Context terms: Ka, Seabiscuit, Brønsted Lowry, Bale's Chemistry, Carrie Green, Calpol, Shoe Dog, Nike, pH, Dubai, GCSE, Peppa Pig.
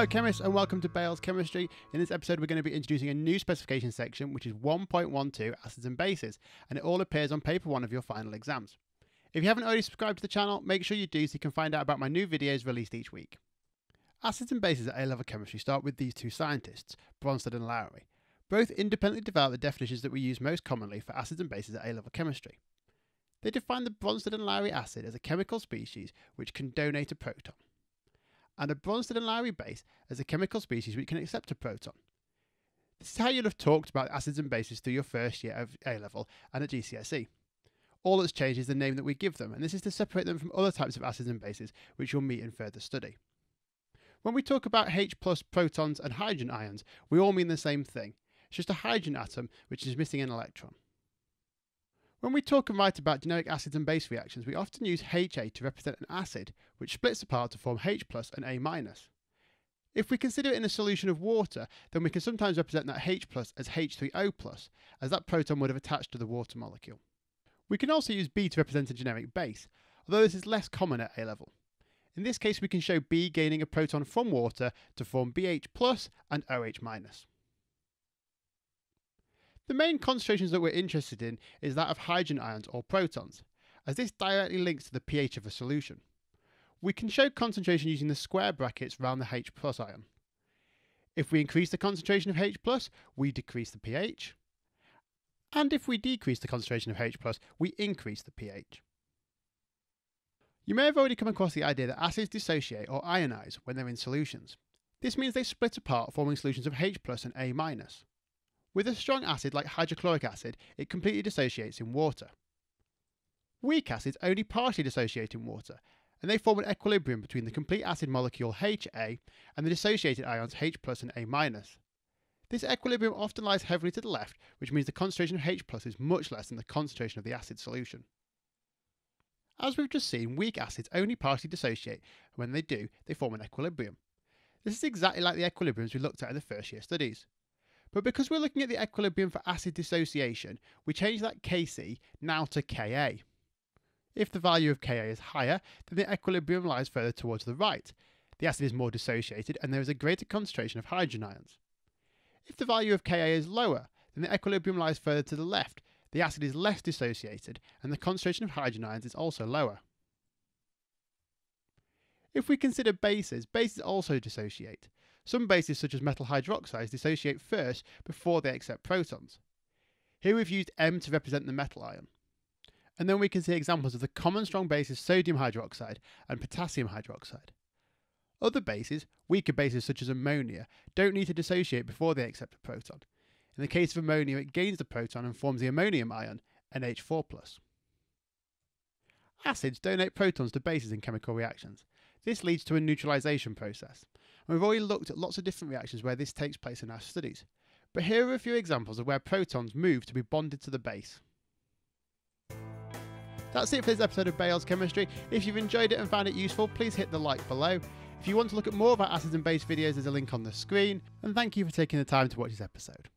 Hello chemists and welcome to Bale's Chemistry. In this episode we're going to be introducing a new specification section which is 1.12 acids and bases, and it all appears on paper 1 of your final exams. If you haven't already subscribed to the channel, make sure you do so you can find out about my new videos released each week. Acids and bases at A-level chemistry start with these two scientists, Brønsted and Lowry. Both independently developed the definitions that we use most commonly for acids and bases at A-level chemistry. They define the Brønsted and Lowry acid as a chemical species which can donate a proton, and a Brønsted and Lowry base as a chemical species which can accept a proton. This is how you'll have talked about acids and bases through your first year of A-level and at GCSE. All that's changed is the name that we give them, and this is to separate them from other types of acids and bases which you'll meet in further study. When we talk about H+ protons and hydrogen ions, we all mean the same thing. It's just a hydrogen atom which is missing an electron. When we talk and write about generic acids and base reactions, we often use HA to represent an acid, which splits apart to form H+ and A-. If we consider it in a solution of water, then we can sometimes represent that H+ as H3O+, as that proton would have attached to the water molecule. We can also use B to represent a generic base, although this is less common at A-level. In this case, we can show B gaining a proton from water to form BH+ and OH-. The main concentrations that we're interested in is that of hydrogen ions or protons, as this directly links to the pH of a solution. We can show concentration using the square brackets around the H+ ion. If we increase the concentration of H+, we decrease the pH, and if we decrease the concentration of H+, we increase the pH. You may have already come across the idea that acids dissociate or ionize when they're in solutions. This means they split apart, forming solutions of H+ and A-. With a strong acid like hydrochloric acid, it completely dissociates in water. Weak acids only partially dissociate in water, and they form an equilibrium between the complete acid molecule HA and the dissociated ions H+ and A-. This equilibrium often lies heavily to the left, which means the concentration of H+ is much less than the concentration of the acid solution. As we've just seen, weak acids only partially dissociate, and when they do, they form an equilibrium. This is exactly like the equilibriums we looked at in the first year studies. But because we're looking at the equilibrium for acid dissociation, we change that Kc now to Ka. If the value of Ka is higher, then the equilibrium lies further towards the right. The acid is more dissociated and there is a greater concentration of hydrogen ions. If the value of Ka is lower, then the equilibrium lies further to the left. The acid is less dissociated and the concentration of hydrogen ions is also lower. If we consider bases, bases also dissociate. Some bases such as metal hydroxides dissociate first before they accept protons. Here we've used M to represent the metal ion. And then we can see examples of the common strong bases sodium hydroxide and potassium hydroxide. Other bases, weaker bases such as ammonia, don't need to dissociate before they accept a proton. In the case of ammonia, it gains the proton and forms the ammonium ion, NH4+. Acids donate protons to bases in chemical reactions. This leads to a neutralization process. And we've already looked at lots of different reactions where this takes place in our studies, but here are a few examples of where protons move to be bonded to the base. That's it for this episode of Bale's Chemistry. If you've enjoyed it and found it useful, please hit the like below. If you want to look at more of our acids and base videos, there's a link on the screen, and thank you for taking the time to watch this episode.